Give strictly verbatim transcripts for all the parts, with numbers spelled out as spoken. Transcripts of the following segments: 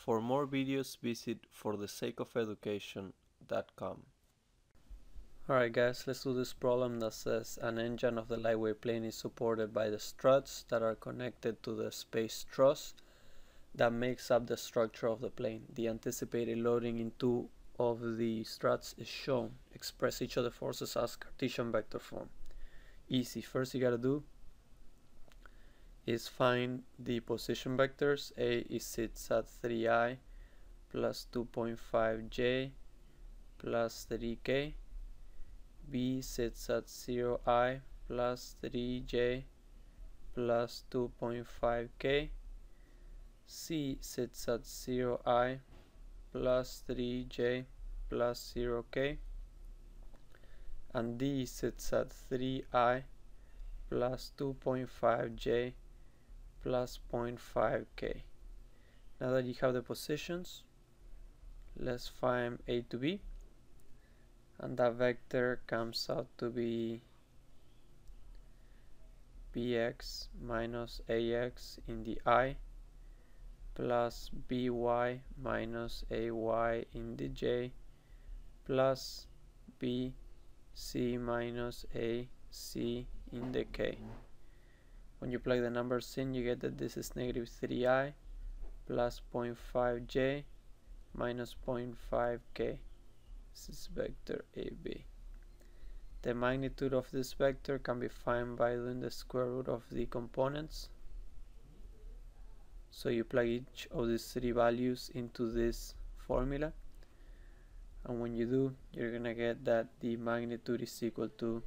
For more videos, visit for the sake of education dot com. Alright guys, let's do this problem that says an engine of the lightweight plane is supported by the struts that are connected to the space truss that makes up the structure of the plane. The anticipated loading in two of the struts is shown. Express each of the forces as Cartesian vector form. Easy. First you gotta do is find the position vectors. A is sits at three i plus two point five j plus three k. B sits at zero i plus three j plus two point five k. C sits at zero i plus three j plus zero k, and D sits at three i plus two point five j plus zero point five k. Now that you have the positions, let's find A to B, and that vector comes out to be bx minus ax in the i plus by minus ay in the j plus bc minus ac in the k. When you plug the numbers in, you get that this is negative three i plus zero point five j minus zero point five k. This is vector A B. The magnitude of this vector can be found by doing the square root of the components. So you plug each of these three values into this formula, and when you do, you're gonna get that the magnitude is equal to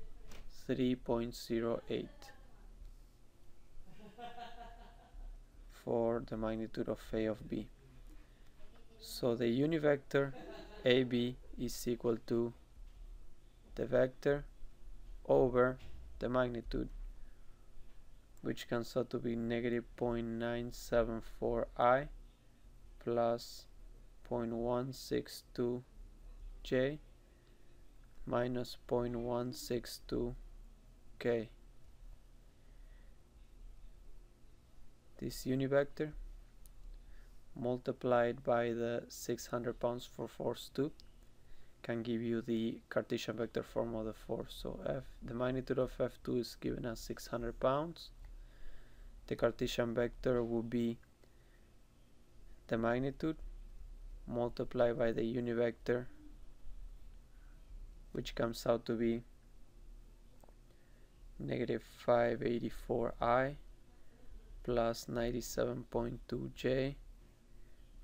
three point zero eight for the magnitude of A of B. So the univector A B is equal to the vector over the magnitude, which comes out to be negative zero point nine seven four i plus zero point one six two j minus zero point one six two k. This univector multiplied by the six hundred pounds for force two can give you the Cartesian vector form of the force. So F, the magnitude of F two is given as six hundred pounds. The Cartesian vector would be the magnitude multiplied by the univector, which comes out to be negative five eighty-four i plus ninety-seven point two j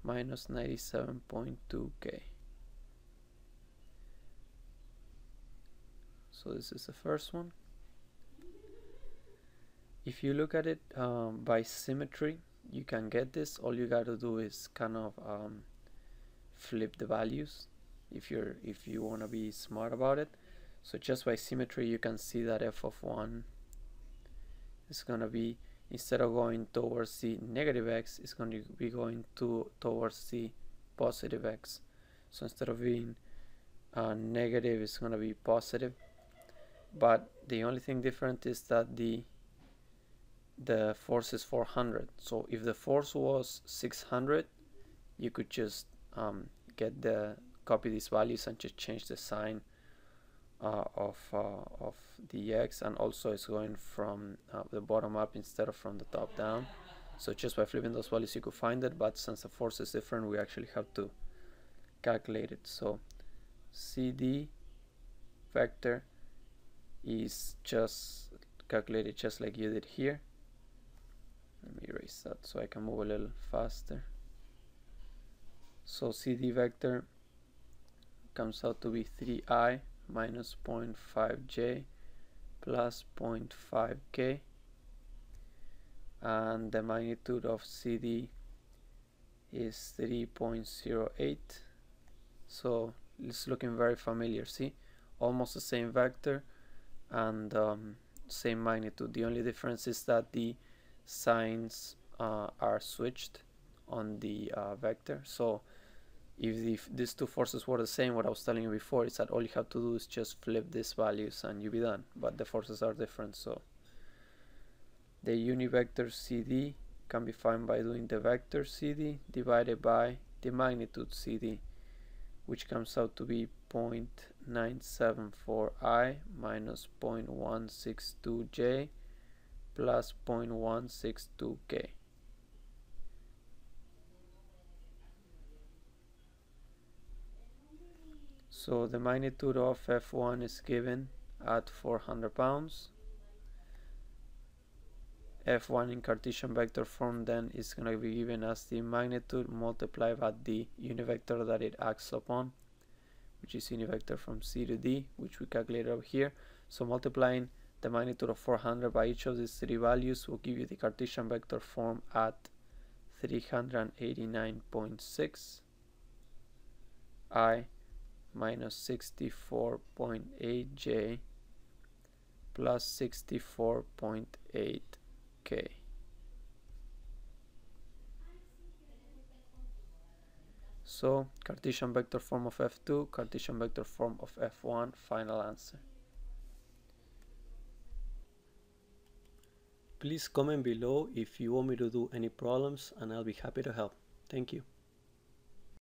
minus ninety-seven point two k. So this is the first one. If you look at it um, by symmetry, you can get this. All you got to do is kind of um, flip the values if you're if you want to be smart about it. So just by symmetry, you can see that f of one is going to be, instead of going towards the negative x, it's going to be going to towards the positive x. So instead of being uh, negative, it's going to be positive. But the only thing different is that the the force is four hundred. So if the force was six hundred, you could just um, get the copy these values and just change the sign uh, of uh, of the x, and also it's going from uh, the bottom up instead of from the top down. So just by flipping those values you could find it, but since the force is different, we actually have to calculate it. So C D vector is just calculated just like you did here. Let me erase that so I can move a little faster. So C D vector comes out to be three i minus zero point five j plus zero point five k, and the magnitude of C D is three point zero eight. So it's looking very familiar. See, almost the same vector and um, same magnitude. The only difference is that the signs uh, are switched on the uh, vector. So if, the, if these two forces were the same, what I was telling you before is that all you have to do is just flip these values and you'll be done. But the forces are different, so the univector C D can be found by doing the vector C D divided by the magnitude C D, which comes out to be zero point nine seven four i minus zero point one six two j plus zero point one six two k. So the magnitude of F one is given at four hundred pounds. F one in Cartesian vector form then is going to be given as the magnitude multiplied by the univector that it acts upon, which is univector from C to D, which we calculated over here. So multiplying the magnitude of four hundred by each of these three values will give you the Cartesian vector form at three hundred eighty-nine point six i minus sixty-four point eight j plus sixty-four point eight k. So Cartesian vector form of F two, Cartesian vector form of F one, final answer. Please comment below if you want me to do any problems and I'll be happy to help. Thank you.